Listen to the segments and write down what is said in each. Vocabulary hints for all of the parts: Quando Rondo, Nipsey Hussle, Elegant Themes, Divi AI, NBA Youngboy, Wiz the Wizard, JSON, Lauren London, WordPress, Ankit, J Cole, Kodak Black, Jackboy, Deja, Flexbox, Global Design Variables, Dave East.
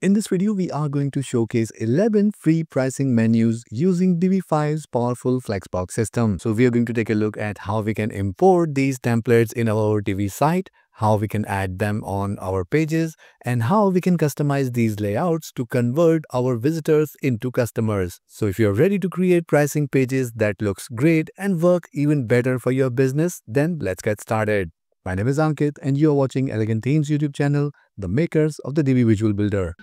In this video, we are going to showcase 11 free pricing menus using Divi AI's powerful Flexbox system. So we are going to take a look at how we can import these templates in our Divi site, how we can add them on our pages, and how we can customize these layouts to convert our visitors into customers. So if you're ready to create pricing pages that looks great and work even better for your business, then let's get started. My name is Ankit and you are watching Elegant Themes YouTube channel, the makers of the Divi Visual Builder.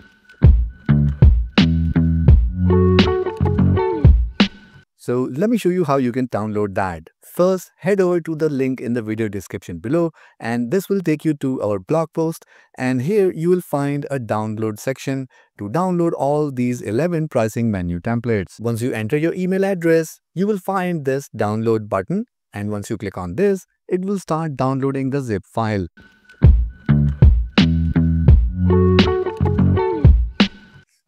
So let me show you how you can download that. First, head over to the link in the video description below and this will take you to our blog post, and here you will find a download section to download all these 11 pricing menu templates. Once you enter your email address, you will find this download button, and once you click on this, it will start downloading the zip file.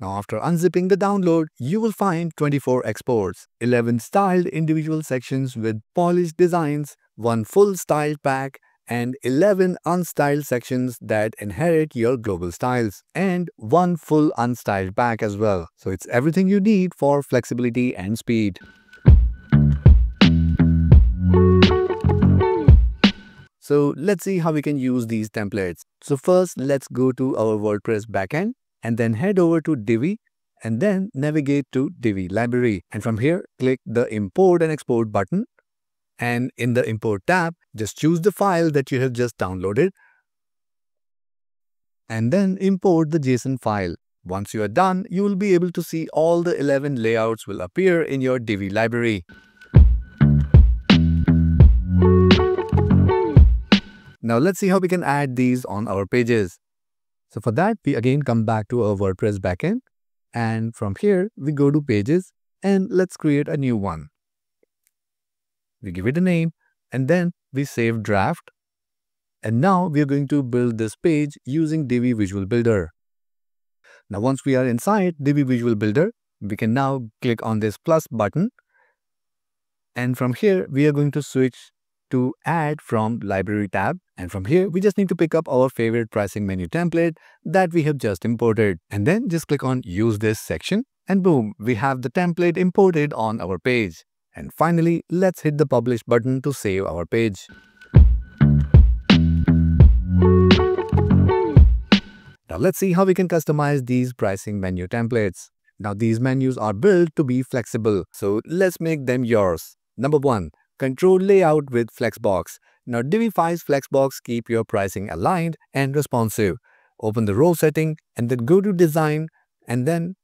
Now after unzipping the download, you will find 24 exports, 11 styled individual sections with polished designs, one full style pack, and 11 unstyled sections that inherit your global styles, and one full unstyled pack as well. So it's everything you need for flexibility and speed. So let's see how we can use these templates. So first, let's go to our WordPress backend and then head over to Divi and then navigate to Divi library. And from here, click the import and export button. And in the import tab, just choose the file that you have just downloaded and then import the JSON file. Once you are done, you will be able to see all the 11 layouts will appear in your Divi library. Now let's see how we can add these on our pages. So for that, we again come back to our WordPress backend, and from here we go to pages and let's create a new one. We give it a name and then we save draft. And now we are going to build this page using Divi Visual Builder. Now once we are inside Divi Visual Builder, we can now click on this plus button. And from here we are going to switch to add from library tab, and from here we just need to pick up our favorite pricing menu template that we have just imported and then just click on use this section, and boom, we have the template imported on our page. And finally, let's hit the publish button to save our page. Now let's see how we can customize these pricing menu templates. Now these menus are built to be flexible, so let's make them yours. Number one, control layout with Flexbox. Now Divi AI's Flexbox keep your pricing aligned and responsive. Open the row setting and then go to design and then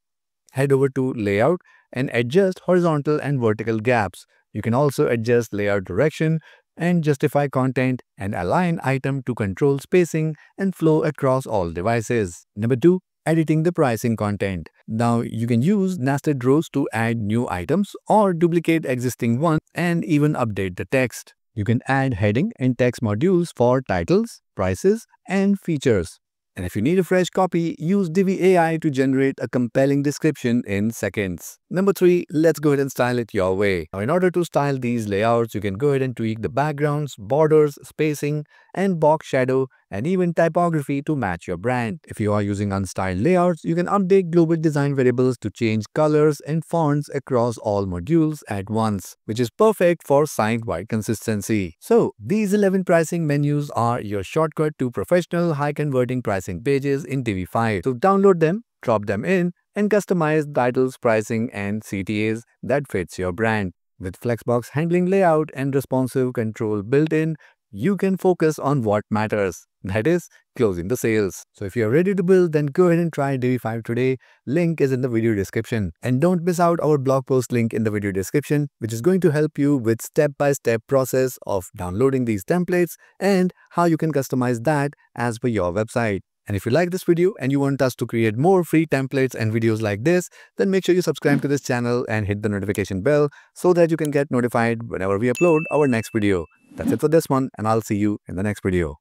head over to layout and adjust horizontal and vertical gaps. You can also adjust layout direction and justify content and align item to control spacing and flow across all devices. Number two, editing the pricing content. Now you can use nested rows to add new items or duplicate existing ones and even update the text. You can add heading and text modules for titles, prices, and features. And if you need a fresh copy, use Divi AI to generate a compelling description in seconds. Number three, let's go ahead and style it your way. Now in order to style these layouts, you can go ahead and tweak the backgrounds, borders, spacing, and box shadow, and even typography to match your brand. If you are using unstyled layouts, you can update Global Design Variables to change colors and fonts across all modules at once, which is perfect for site-wide consistency. So these 11 pricing menus are your shortcut to professional, high-converting pricing pages in Divi AI. So download them, drop them in, and customize titles, pricing, and CTAs that fits your brand. With Flexbox handling layout and responsive control built in, you can focus on what matters, that is, closing the sales. So if you're ready to build, then go ahead and try Divi AI today. Link is in the video description. And don't miss out our blog post link in the video description, which is going to help you with step-by-step process of downloading these templates and how you can customize that as per your website. And if you like this video and you want us to create more free templates and videos like this, then make sure you subscribe to this channel and hit the notification bell so that you can get notified whenever we upload our next video. That's it for this one, and I'll see you in the next video.